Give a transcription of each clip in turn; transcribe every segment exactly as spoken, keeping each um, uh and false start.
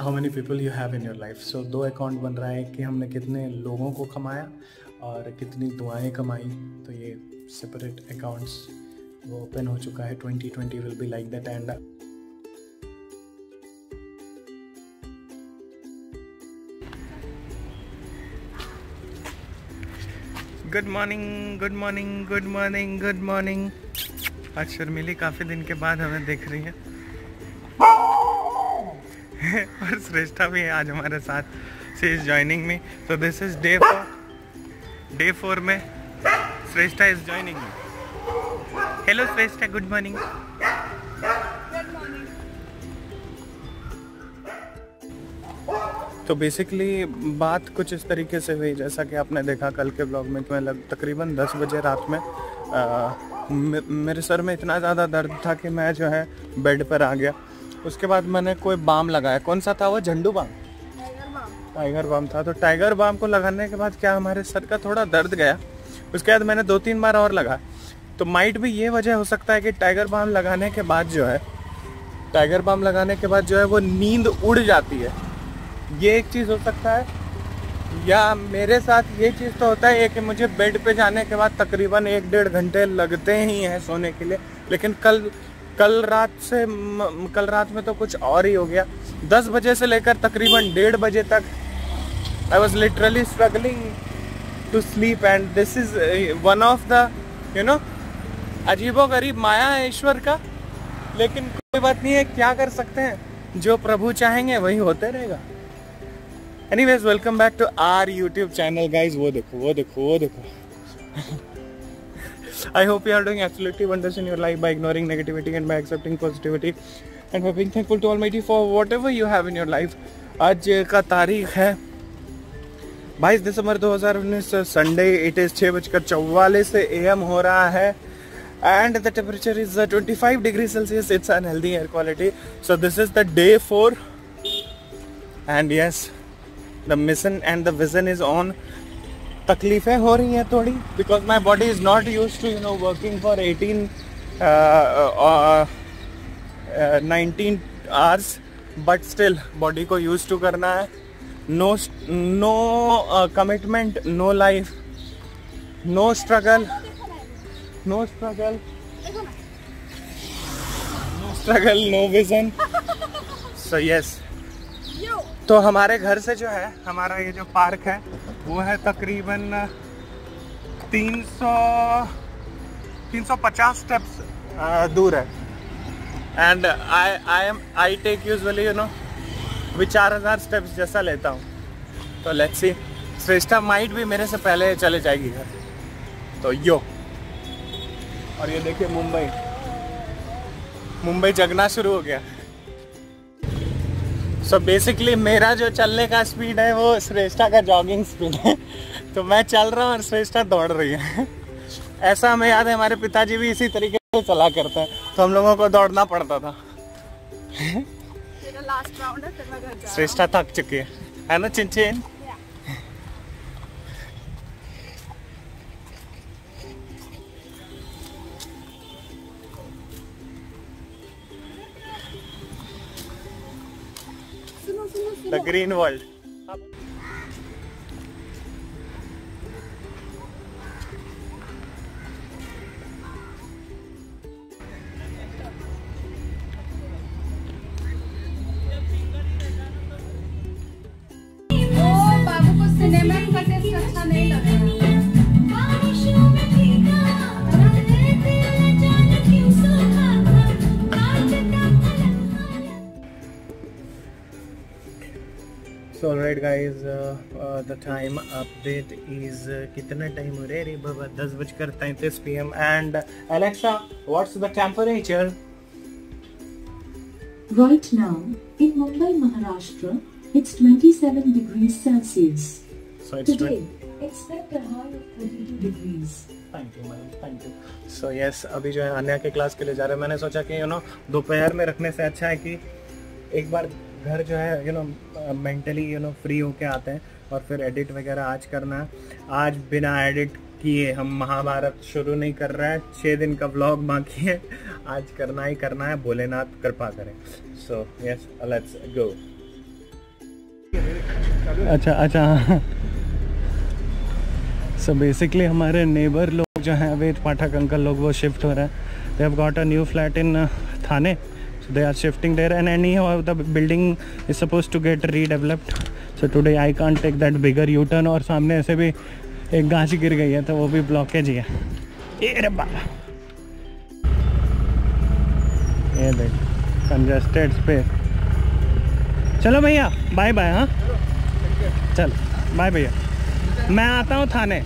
How many people you have in your life. So दो account बन रहा है कि हमने कितने लोगों को कमाया और कितनी दुआएं कमाई, तो ये सेपरेट अकाउंट्स वो ओपन हो चुका है। Twenty twenty will be like that and good morning good morning good morning good morning. आज शर्मिली काफ़ी दिन के बाद हमें देख रही है और श्रेष्ठा भी है आज हमारे साथ, सी इज़ ज्वाइनिंग मी। तो this is day four, day four में Shreshtha is joining me. Hello Shreshtha, good morning. तो बेसिकली बात कुछ इस तरीके से हुई, जैसा कि आपने देखा कल के ब्लॉग में कि मैं लग तकरीबन दस बजे रात में आ, मे, मेरे सर में इतना ज़्यादा दर्द था कि मैं जो है बेड पर आ गया। उसके बाद मैंने कोई बाम लगाया, कौन सा था वो, Zandu Balm, Tiger Balm, Tiger Balm था। तो टाइगर बाम को लगाने के बाद क्या हमारे सर का थोड़ा दर्द गया, उसके बाद मैंने दो तीन बार और लगाया। तो माइट भी ये वजह हो सकता है कि टाइगर बाम लगाने के बाद जो है टाइगर बाम लगाने के बाद जो है वो नींद उड़ जाती है, ये एक चीज़ हो सकता है। या मेरे साथ ये चीज़ तो होता है कि मुझे बेड पे जाने के बाद तकरीबन एक डेढ़ घंटे लगते ही हैं सोने के लिए, लेकिन कल कल रात से कल रात में तो कुछ और ही हो गया। दस बजे से लेकर तकरीबन डेढ़ बजे तक I was literally struggling to sleep and this is one of the you know अजीबो गरीब माया है ईश्वर का, लेकिन कोई बात नहीं है, क्या कर सकते हैं, जो प्रभु चाहेंगे वही होते रहेगा। Anyways, welcome back to our YouTube channel guys. वो देखो वो देखो वो देखो I hope you are doing absolutely wonders in your life by ignoring negativity and by accepting positivity and by being thankful to almighty for whatever you have in your life. आज का तारीख है बाईस दिसंबर दो हज़ार उन्नीस, संडे। इट इज छः बजकर चौवालीस ए एम हो रहा है and the temperature is twenty five degree Celsius. It's unhealthy air quality. So this is the day four and yes, the mission and the vision is on. तकलीफ़ें हो रही हैं थोड़ी because my body is not use to you know working for eighteen nineteen hours, but still body को use to करना है। No no commitment, no life, no struggle, no struggle no struggle no vision. So yes, तो हमारे घर से जो है हमारा ये जो पार्क है वो है तकरीबन तीन सौ पचास स्टेप्स दूर है and I I am I take usually you know we चार हज़ार स्टेप्स जैसा लेता हूँ। तो लेट्स सी, श्रेष्ठा माइट भी मेरे से पहले चले जाएगी घर, तो यो। और ये देखिए मुंबई मुंबई जगना शुरू हो गया। सो so बेसिकली मेरा जो चलने का स्पीड है वो श्रेष्ठा का जॉगिंग स्पीड है तो मैं चल रहा हूँ और श्रेष्ठा दौड़ रही है। ऐसा हमें याद है हमारे पिताजी भी इसी तरीके से चला करते हैं, तो हम लोगों को दौड़ना पड़ता था। लास्ट राउंड है, श्रेष्ठा थक चुकी है है ना चिंचिन? The green world. Alright guys, the time update is कितना टाइम हो रहा है रे बाबा, दस बजकर तैंतीस P M and Alexa what's the temperature right now in Mumbai Maharashtra? It's twenty seven degree Celsius. So it's today expect a high of thirty two degrees. Thank you ma'am, thank you. So yes, अभी जो है आन्या के class के लिए जा रहे हैं। मैंने सोचा कि यू नो दोपहर में रखने से अच्छा है कि एक बार घर जो है you know mentally you know free होके आते हैं और फिर एडिट वगैरह आज करना है। आज बिना एडिट किए हम महाभारत शुरू नहीं कर रहे हैं, छः दिन का व्लॉग बाकी है, आज करना ही करना है, भोलेनाथ कृपा करें। So yes, let's go. अच्छा अच्छा सो बेसिकली हमारे नेबर लोग जो हैं वेद पाठक अंकल लोग वो शिफ्ट हो रहे हैं. They have got a new flat in Thane. So they are shifting there and any of the building is supposed to get redeveloped. So today I can't take that bigger U-turn. और सामने ऐसे भी एक गांच गिर गई है तो वो भी ब्लॉकेज ही है. ये रब्बा ये देख कंजेस्टेड स्पेस. चलो भैया बाय बाय. हाँ चलो बाय भैया मैं आता हूँ थाने.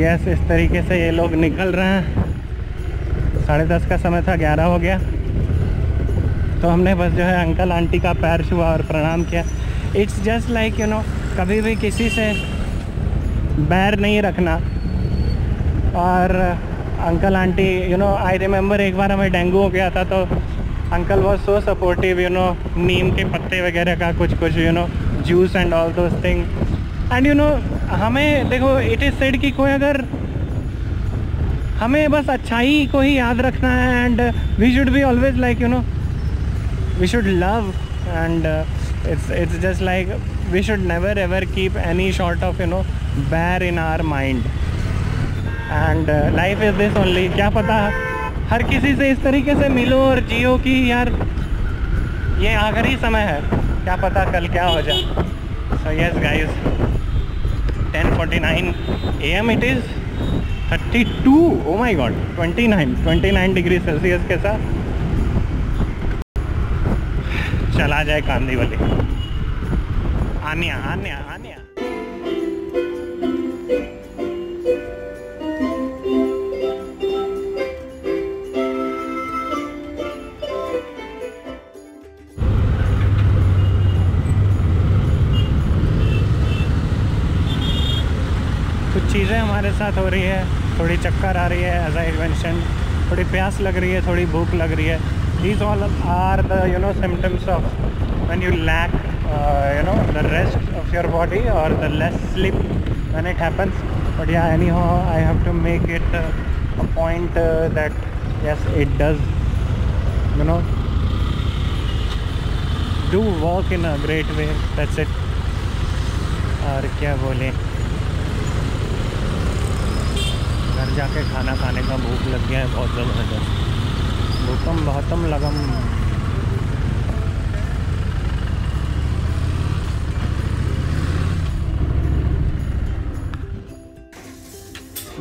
यस इस तरीके से ये लोग निकल रहे हैं. साढ़े दस का समय था ग्यारह हो गया तो हमने बस जो है अंकल आंटी का पैर छुआ और प्रणाम किया. It's just like you know कभी भी किसी से बैर नहीं रखना. और uncle aunty you know I remember एक बार हमें डेंगू हो गया था तो uncle was so supportive you know नीम के पत्ते वगैरह का कुछ कुछ you know juice and all those thing and you know हमें देखो इट इज़ सेड कि कोई अगर हमें बस अच्छाई को ही याद रखना है and we should be always like you know we should love and it's it's just like we should never ever keep any short of you know बैर in our mind and life is this only. क्या पता हर किसी से इस तरीके से मिलो और जियो कि यार ये आखिरी समय है, क्या पता कल क्या हो जाए. So yes guys ten forty-nine A M it is thirty-two oh my god twenty-nine twenty-nine degree Celsius के साथ चला जाए कांदी वाली आनिया आनिया आनिया. चीज़ें हमारे साथ हो रही है, थोड़ी चक्कर आ रही है एज आई मेंशन, थोड़ी प्यास लग रही है, थोड़ी भूख लग रही है. These all are the you know symptoms of when you lack you know the rest of your body और the less sleep when it happens. But yeah any how I have to make it a point that yes it does you know do work in a great way. That's it. और क्या बोले घर जाके खाना खाने का भूख लग गया है बहुत ज़बरदस्त. भूकम बहुतम लगम.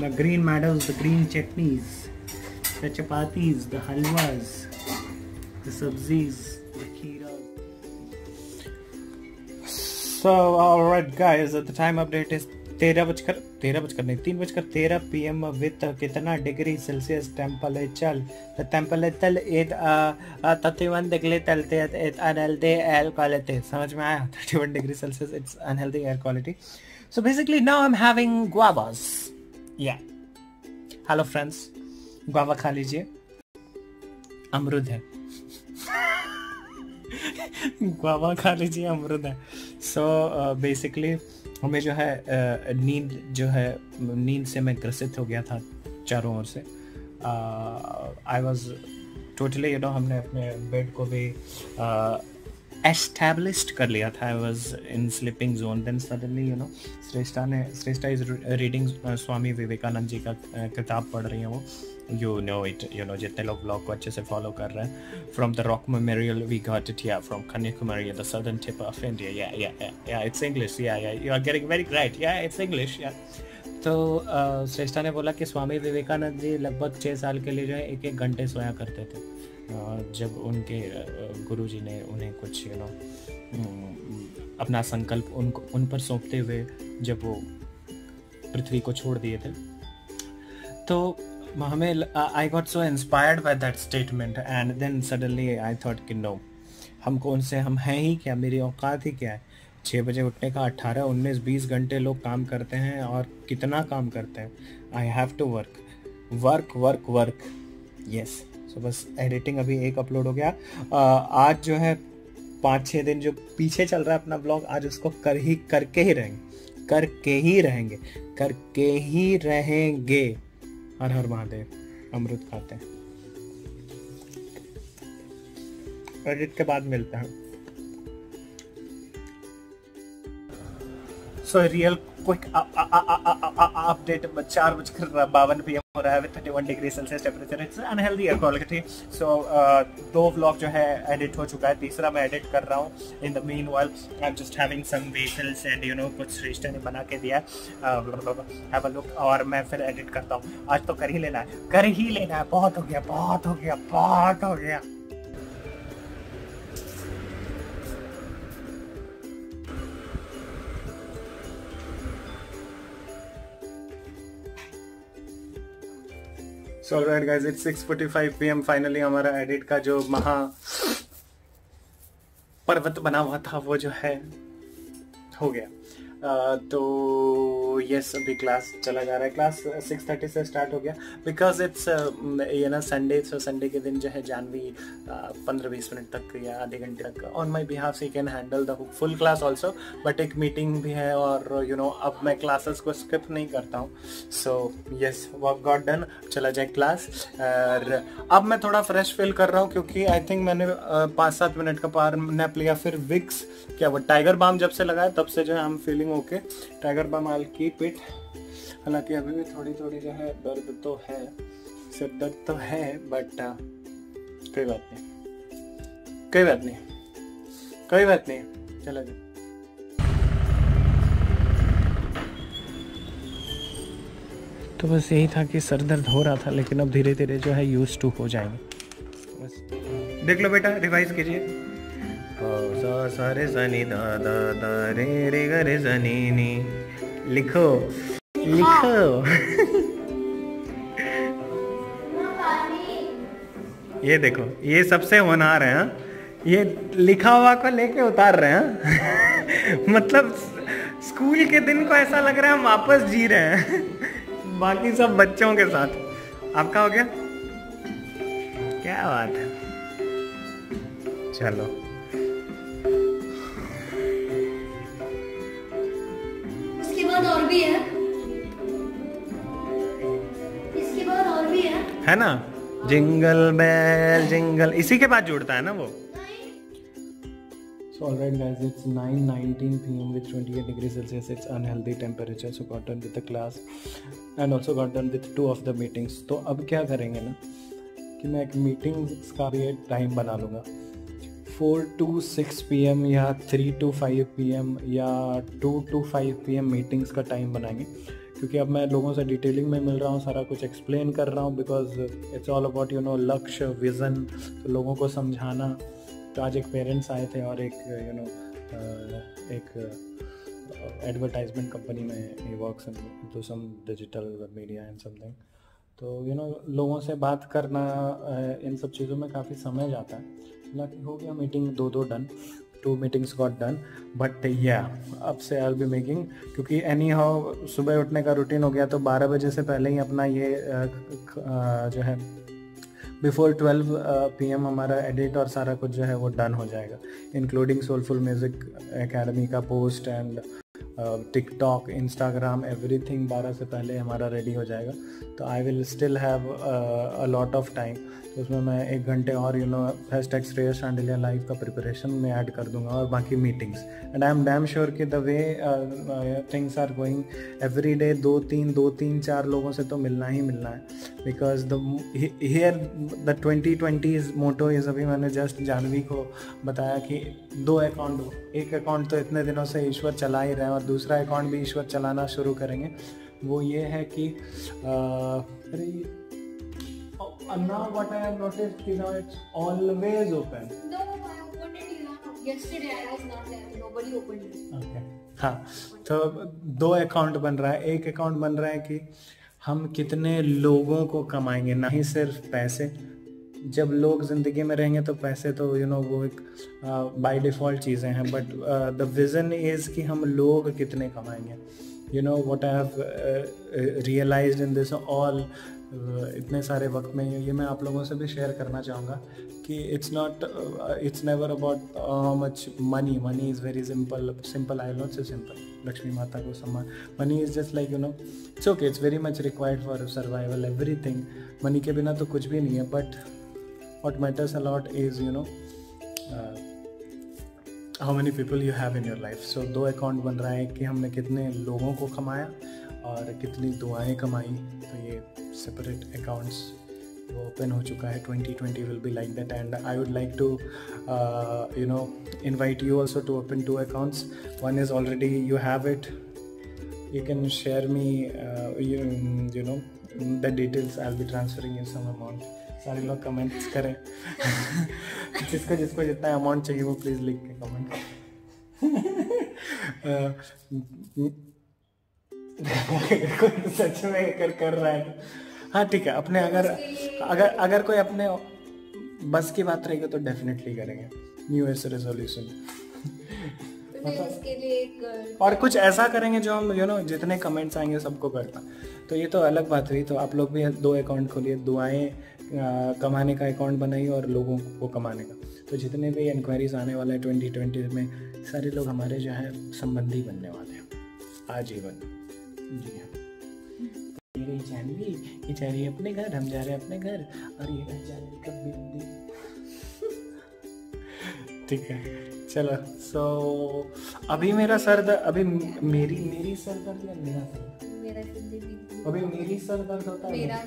The green meadows, the green chutneys, the chapatis, the halwas, the sabzis, the kheera. So all right guys, the time update is तेरह बजकर तेरह बजकर नहीं तीन बजकर तेरह पी एम विथ कितना degree Celsius temperature. The temperature at thirty one degree Celsius unhealthy air quality. समझ में आया thirty one degree Celsius it's unhealthy air quality. So basically now I am having guavas. या hello friends guava खा लीजिए अमरुद है. Guava खा लीजिए अमरुद है. सो बेसिकली हमें जो है नींद जो है नींद से मैं ग्रसित हो गया था चारों ओर से. I was totally you know हमने अपने बेड को भी एस्टैब्लिश्ड कर लिया था. I was in sleeping zone then suddenly you know Shreshtha ने श्रेष्ठा इज रीडिंग स्वामी विवेकानंद जी का किताब पढ़ रही हैं वो. You know it you know जितने लोग ब्लॉग को अच्छे से फॉलो कर रहे हैं. From the rock memorial we got it या from Kanyakumari the southern tip of India. Yeah yeah yeah it's English. Yeah yeah you are getting very right. या इट्स इंग्लिश. या तो श्रेष्ठा ने बोला कि स्वामी विवेकानंद जी लगभग छः साल के लिए जो है एक एक घंटे सोया करते थे. और जब उनके गुरु जी ने उन्हें कुछ यू नो अपना संकल्प उनको उन पर सौंपते हुए जब वो पृथ्वी को छोड़ दिए थे तो हमें I got so inspired by that statement and then suddenly I thought कि नो हमको उनसे हम हैं ही क्या, मेरी औकात ही क्या है. छः बजे उठने का अट्ठारह उन्नीस बीस घंटे लोग काम करते हैं और कितना काम करते हैं. I have to work work work work. Yes so बस एडिटिंग अभी एक अपलोड हो गया. uh, आज जो है पाँच छः दिन जो पीछे चल रहा है अपना ब्लॉग आज उसको कर ही करके ही रहेंगे करके ही रहेंगे करके ही रहेंगे. हर हर महादेव अमृत खाते हैं. एडिट के बाद मिलते हैं। सो रियल क्विक अपडेट, चार बजकर बावन पी एम हो रहा है with thirty one degree Celsius temperature, it's unhealthy air quality. So दो व्लॉग जो है एडिट हो चुका है, तीसरा मैं एडिट कर रहा हूँ। In the mean while I am just having some wafers and you know कुछ श्रेष्ठ ने बना के दिया हैव अ लुक, और मैं फिर एडिट करता हूँ। आज तो कर ही लेना है, कर ही लेना है, बहुत हो गया बहुत हो गया बहुत हो गया। So alright guys, it's six forty-five p m finally हमारा एडिट का जो महा पर्वत बना हुआ था वो जो है हो गया। uh, तो यस yes, अभी क्लास चला जा रहा है। क्लास सिक्स थर्टी से स्टार्ट हो गया बिकॉज इट्स ये ना संडे, सो संडे के दिन जो है जानवी पंद्रह बीस मिनट तक या आधे घंटे तक on my behalf she can handle the full class also, but एक मीटिंग भी है और यू नो अब मैं क्लासेस को स्किप नहीं करता हूँ। So yes work got done, चला जाए क्लास। और अब मैं थोड़ा फ्रेश फील कर रहा हूँ क्योंकि आई थिंक मैंने पाँच सात मिनट का पार नैप लिया, फिर विक्स क्या वो टाइगर बाम जब से लगाया तब से जो है I am feeling okay. Tiger balm I keep it, हालांकि अभी भी थोड़ी थोड़ी जो है दर्द तो है, सिर दर्द तो है, बट कोई बात नहीं कोई बात नहीं कोई बात नहीं चला जाए। तो बस यही था कि सर दर्द हो रहा था, लेकिन अब धीरे धीरे जो है यूज टू हो जाएंगे। बस देख लो बेटा, रिवाइज कीजिए। लिखो लिखो ये देखो, ये सबसे होनहार है, ये लिखा हुआ को लेके उतार रहे हैं। मतलब स्कूल के दिन को ऐसा लग रहा है हम वापस जी रहे हैं बाकी सब बच्चों के साथ। आपका हो गया? क्या बात है, चलो इसके बाद और भी है, इसके बाद और भी है, है ना? जिंगल बेल जिंगल इसी के बाद जुड़ता है ना वो। So alright guys, it's nine nineteen p m with twenty-eight degrees Celsius. It's unhealthy temperature. So got done with the class and also got done with two of the meetings. तो अब क्या करेंगे ना कि मैं एक मीटिंग्स का भी टाइम बना लूँगा, four to six p m या three to five p m या two to five p m meetings का टाइम बनाएंगे, क्योंकि अब मैं लोगों से डिटेलिंग में मिल रहा हूँ, सारा कुछ एक्सप्लेन कर रहा हूँ because it's all about you know लक्ष्य विज़न, तो लोगों को समझाना। तो आज एक पेरेंट्स आए थे और एक यू नो एक एडवर्टाइजमेंट कंपनी में ही work to some digital media and something, तो यू नो लोगों से बात करना इन सब चीज़ों में काफ़ी समय जाता है। हालांकि हो गया मीटिंग दो दो done, two meetings got done, but या अब से आई विल बी मेकिंग, क्योंकि एनी हाउ सुबह उठने का रूटीन हो गया, तो बारह बजे से पहले ही अपना ये uh, uh, जो है बिफोर ट्वेल्व पी एम हमारा एडिट और सारा कुछ जो है वो डन हो जाएगा, इंक्लूडिंग सोलफुल म्यूज़िक एकेडमी का post and TikTok Instagram everything बारह से पहले हमारा रेडी हो जाएगा। तो I will still have a lot of time, तो उसमें मैं एक घंटे और you know hashtag Shreyas Shandilya live का प्रिपरेशन में ऐड कर दूंगा और बाकी meetings. And I am damn sure कि the way things are going every day दो तीन दो तीन चार लोगों से तो मिलना ही मिलना है, because the here the twenty twenty is motto is. अभी मैंने जस्ट जानवी को बताया कि दो अकाउंट हो, एक अकाउंट तो इतने दिनों से ईश्वर चला ही रहे हैं और दूसरा अकाउंट भी ईश्वर चलाना शुरू करेंगे। वो ये है कि अरे And now what I have noticed is now it's always open. No, I opened it. You know, yesterday I was not there. Nobody opened it. Okay. हाँ, तो दो अकाउंट बन रहा है। एक अकाउंट बन रहा है कि हम कितने लोगों को कमाएंगे, ना ही सिर्फ पैसे। जब लोग ज़िंदगी में रहेंगे तो पैसे तो यू नो वो एक बाय डिफ़ॉल्ट चीज़ें हैं, बट द विज़न इज़ कि हम लोग कितने कमाएंगे। You know what I have realised in this all इतने सारे वक्त में, ये मैं आप लोगों से भी शेयर करना चाहूँगा कि it's not it's never about how much money, money is very simple simple I not say simple Lakshmi माता को सम्मान। Money is just like you know it's okay, it's very much required for survival everything. Money के बिना तो कुछ भी नहीं है, but what matters a lot is you know uh, how many people you have in your life। So दो account बन रहा है कि हमने कितने लोगों को कमाया और कितनी दुआएं कमाई। तो ये सेपरेट अकाउंट्स वो ओपन हो चुका है। Twenty twenty will be like that and I would like to you know invite you also to open two accounts. One is already you have it, you can share me uh, you, you know the details, I'll be transferring you some amount। सारे लोग comments करें जिसको जिसको जितना amount चाहिए वो please लिख के कमेंट करें। सच में कर कर रहा है। हाँ ठीक है, अपने अगर अगर अगर कोई अपने बस की बात रहेगी तो डेफिनेटली करेंगे न्यू ईयर रेजोल्यूशन। इसके लिए एक और कुछ ऐसा करेंगे जो हम यू नो जितने कमेंट्स आएंगे सबको करना। तो ये तो अलग बात हुई। तो आप लोग भी दो अकाउंट खोलिए, दुआएं कमाने का अकाउंट बनाइए और लोगों को कमाने का। तो जितने भी इंक्वायरीज आने वाला है ट्वेंटी ट्वेंटी में, सारे लोग हमारे जो है संबंधी बनने वाले हैं आजीवन। जी हाँ, ये जानवी ये जा रही है अपने घर, हम जा रहे हैं अपने घर, और ये जानवी। ठीक है चलो। सो so, अभी मेरा सर दर्द, अभी मेरी मेरी सर दर्द या मेरा सर मेरा सर अभी मेरी सर दर्द होता है। मेरा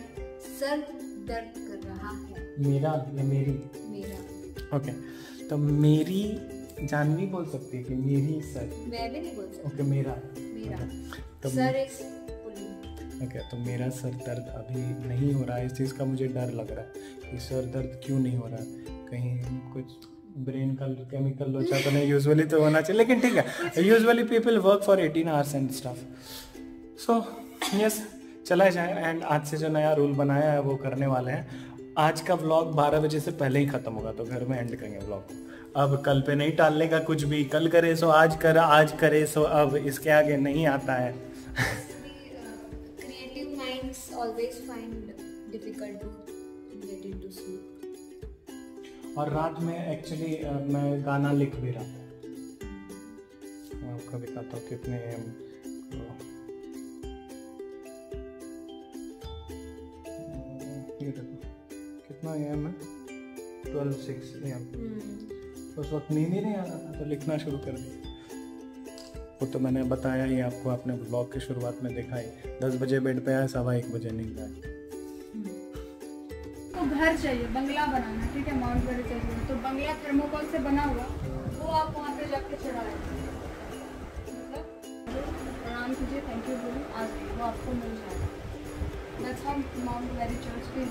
सर दर्द कर रहा है। मेरा या मेरी? मेरा। ओके okay, तो मेरी जानवी बोल सकती है कि मेरी सर। मैं भी नहीं बोल सकती। ओके okay, मेरा मेरा okay, तो सर इज ओके okay, तो मेरा सर दर्द अभी नहीं हो रहा है। इस चीज़ का मुझे डर लग रहा है कि सर दर्द क्यों नहीं हो रहा, कहीं कुछ ब्रेन का केमिकल लोचा तो नहीं। यूजुअली तो होना चाहिए, लेकिन ठीक है, usually people work for eighteen hours and stuff. So yes, चला जाए। एंड आज से जो नया रूल बनाया है वो करने वाले हैं। आज का व्लॉग बारह बजे से पहले ही ख़त्म होगा, तो घर में एंड करेंगे व्लॉग। अब कल पे नहीं टालने का कुछ भी, कल करे सो आज कर, आज करे सो अब, इसके आगे नहीं आता है। Creative minds always find difficult to get into sleep. और रात में एक्चुअली मैं गाना लिख भी रहा था, मैं आपको दिखाता हूँ कितने कितना ये मैं ट्वेल्व सिक्स उस वक्त नींद ही नहीं आ रहा था तो लिखना शुरू कर दिया। वो तो मैंने बताया ही आपको, आपने ब्लॉग की शुरुआत में देखा ही। दस बजे बेड पे आया, सवा एक बजे नींद आई। घर चाहिए, बंगला बनाना, ठीक है, माउंट घर चाहिए। तो बंगला थर्मोकोल से बना हुआ वो आप वहाँ पे जाके चढ़ा लेंगे, मतलब प्रणाम कीजिए, थैंक यू बोलो, आज वो आपको मिल जाएगा। That's how mount very church के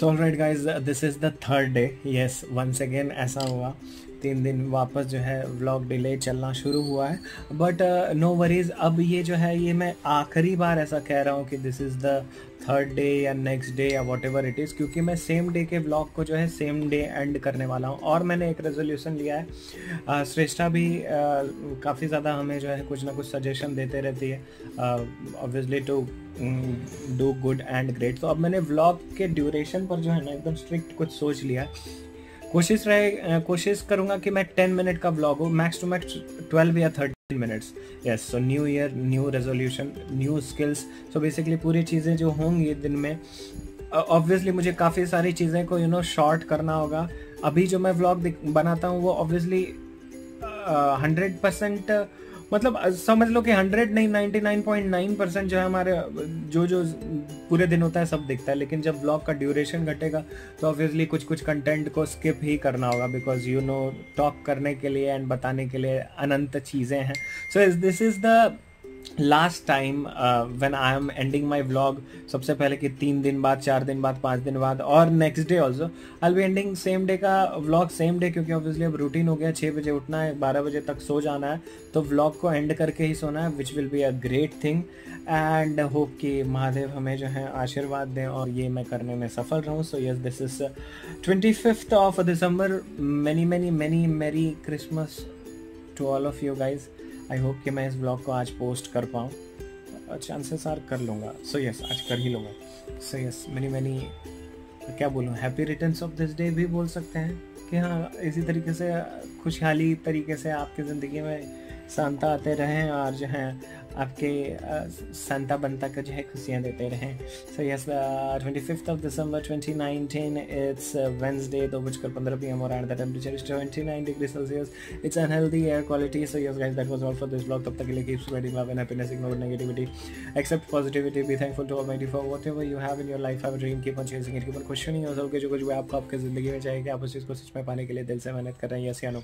so all right guys, this is the third day. Yes, once again ऐसा हुआ, तीन दिन वापस जो है व्लॉग डिले चलना शुरू हुआ है, बट नो वरीज। अब ये जो है ये मैं आखिरी बार ऐसा कह रहा हूँ कि this is the third day या नेक्स्ट डे या वॉट एवर इट इज़, क्योंकि मैं सेम डे के व्लॉग को जो है सेम डे एंड करने वाला हूँ। और मैंने एक रेजोल्यूशन लिया है, श्रेष्ठा भी काफ़ी ज़्यादा हमें जो है कुछ ना कुछ सजेशन देते रहती है obviously to do good and great. तो अब मैंने व्लॉग के ड्यूरेशन पर जो है ना एकदम स्ट्रिक्ट कुछ सोच लिया है। कोशिश रहे कोशिश करूँगा कि मैं टेन मिनट का व्लॉग हो, मैक्स टू मैक्स ट्वेल्व या thirteen minutes. Yes, so new year new resolution new skills, so basically पूरी चीज़ें जो होंगी दिन में, ऑब्वियसली uh, मुझे काफ़ी सारी चीज़ें को यू नो शॉर्ट करना होगा। अभी जो मैं व्लॉग बनाता हूँ वो ऑब्वियसली हंड्रेड परसेंट, मतलब समझ लो कि हंड्रेड नहीं ninety nine point nine percent जो है हमारे जो जो पूरे दिन होता है सब दिखता है। लेकिन जब व्लॉग का ड्यूरेशन घटेगा तो ऑब्वियसली कुछ कुछ कंटेंट को स्किप ही करना होगा, बिकॉज यू नो टॉक करने के लिए एंड बताने के लिए अनंत चीज़ें हैं। So this is the last time when I am ending my vlog. सबसे पहले कि तीन दिन बाद, चार दिन बाद, पाँच दिन बाद और next day also I be ending same day का व्लॉग सेम डे, क्योंकि ऑब्वियसली अब रूटीन हो गया। छः बजे उठना है, बारह बजे तक सो जाना है, तो व्लॉग को एंड करके ही सोना है, which will be a great thing. And hope कि महादेव हमें जो है आशीर्वाद दें और ये मैं करने में सफल रहूँ। So yes, this is twenty fifth of December. Many many many merry Christmas to all of you guys. I hope कि मैं इस ब्लॉग को आज पोस्ट कर पाऊँ, चांसेस आर कर लूँगा। सो यस, आज कर ही लूँगा। सो यस, मैनी मैनी क्या बोलूँ, happy returns of this day भी बोल सकते हैं कि हाँ, इसी तरीके से खुशहाली तरीके से आपकी ज़िंदगी में सांता आते रहें और जो है आपके सांता बनता का जो है खुशियाँ देते रहें। So yes, twenty fifth of December twenty nineteen it's Wednesday, दो बजकर पंद्रह पी एम और and the temperature is twenty nine degree Celsius. It's unhealthy air quality. So yes guys, that was all for this blog. तब तक के लिए keep spreading love and happiness, ignore negativity, accept positivity, be thankful to almighty for whatever you have in your life, have a dream, keep on chasing it, keep on questioning yourself कि जो कुछ भी आपको आपकी ज़िंदगी में चाहिए कि आप उस चीज़ को सच में पाने के लिए दिल से मेहनत कर रहे हैं। यस या नो?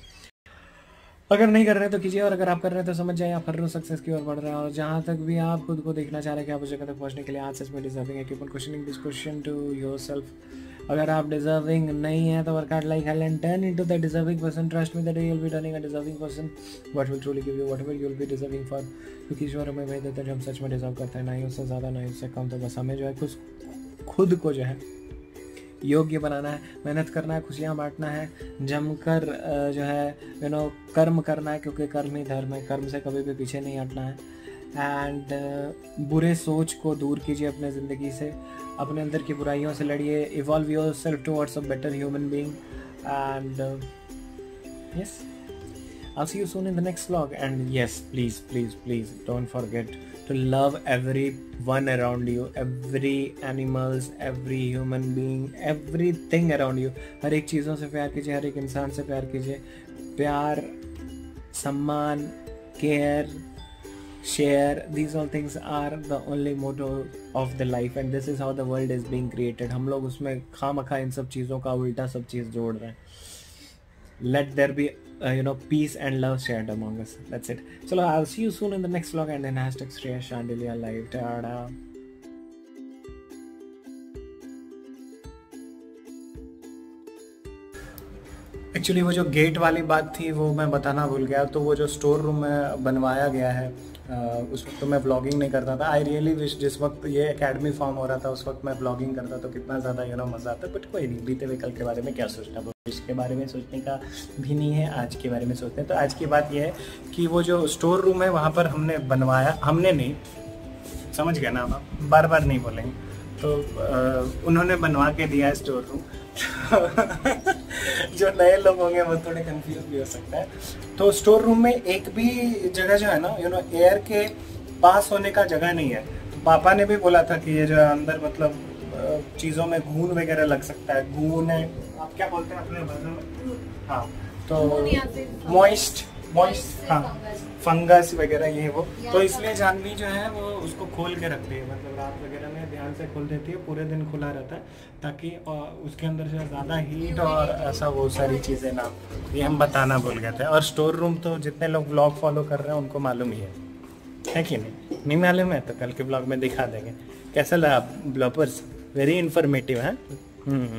अगर नहीं कर रहे तो कीजिए, और अगर आप कर रहे हैं तो समझ जाइए आप हर रोज सक्सेस की ओर बढ़ रहे हैं। और जहाँ तक भी आप खुद को देखना चाह रहे हैं कि आप उस जगह तक पहुँचने के लिए आज सच में डिजर्विंग है, keep on questioning this question to yourself. अगर आप डिजर्विंग नहीं है तो work out like hell and turn into the deserving person. Trust me that you will be turning a deserving person what will truly give you whatever you will be deserving for. क्योंकि ईश्वर हमें वही देता है जो हम सच में deserve करते हैं, ना ही उससे ज़्यादा ना ही उससे कम। तो बस हमें जो है खुद खुद को जो है योग्य बनाना है, मेहनत करना है, खुशियाँ बांटना है, जमकर जो है यू नो कर्म करना है, क्योंकि कर्म ही धर्म है, कर्म से कभी भी पीछे नहीं हटना है। एंड बुरे सोच को दूर कीजिए अपने ज़िंदगी से, अपने अंदर की बुराइयों से लड़िए, evolve yourself towards a better human being. And yes, I'll see you soon in the next vlog, and yes, please please please don't forget to love everyone around you, every animals, every human being, everything around you. हर एक चीज़ों से प्यार कीजिए, हर एक इंसान से प्यार कीजिए। प्यार, सम्मान, care, share, these all things are the only motto of the life, and this is how the world is being created. हम लोग उसमें खामखा इन सब चीज़ों का उल्टा सब चीज़ जोड़ रहे हैं। Let there be Uh, you know, peace and love shared among us. That's it. So I'll see you soon in the next vlog, and then hashtag Shreya Shandelia live. Ta-da. Actually वो जो gate वाली बात थी वो मैं बताना भूल गया। तो वो जो स्टोर रूम में बनवाया गया है उस वक्त तो मैं ब्लॉगिंग नहीं करता था। आई रियली विश जिस वक्त ये एकेडमी फॉर्म हो रहा था उस वक्त मैं ब्लॉगिंग करता तो कितना ज़्यादा यू नो मज़ा आता। बट कोई नहीं, बीते हुए कल के बारे में क्या सोचना, भविष्य के बारे में सोचने का भी नहीं है, आज के बारे में सोचते हैं। तो आज की बात यह है कि वो जो स्टोर रूम है वहाँ पर हमने बनवाया, हमने नहीं, समझ गया ना, बार बार नहीं बोलेंगे। तो उन्होंने बनवा के दिया है स्टोर रूम। जो नए लोग होंगे वो थोड़े कंफ्यूज भी हो सकता है। तो स्टोर रूम में एक भी जगह जो है ना यू नो एयर के पास होने का जगह नहीं है। तो पापा ने भी बोला था कि ये जो अंदर मतलब चीज़ों में घून वगैरह लग सकता है। घून है, आप क्या बोलते हैं अपने भाषा में? हाँ, तो मॉइस्ट मॉइस्ट हाँ, फंगस वगैरह ये वो। तो इसलिए जानवी जो है वो उसको खोल के रखती है, मतलब रात वगैरह में ध्यान से खोल देती है, पूरे दिन खुला रहता है ताकि उसके अंदर जो ज़्यादा हीट और ऐसा वो सारी चीज़ें ना, ये हम बताना भूल गए थे। और स्टोर रूम तो जितने लोग ब्लॉग फॉलो कर रहे हैं उनको मालूम ही है, है कि नहीं? नहीं मालूम है तो कल के ब्लॉग में दिखा देंगे। कैसा लगा ब्लॉपर्स? वेरी इन्फॉर्मेटिव है।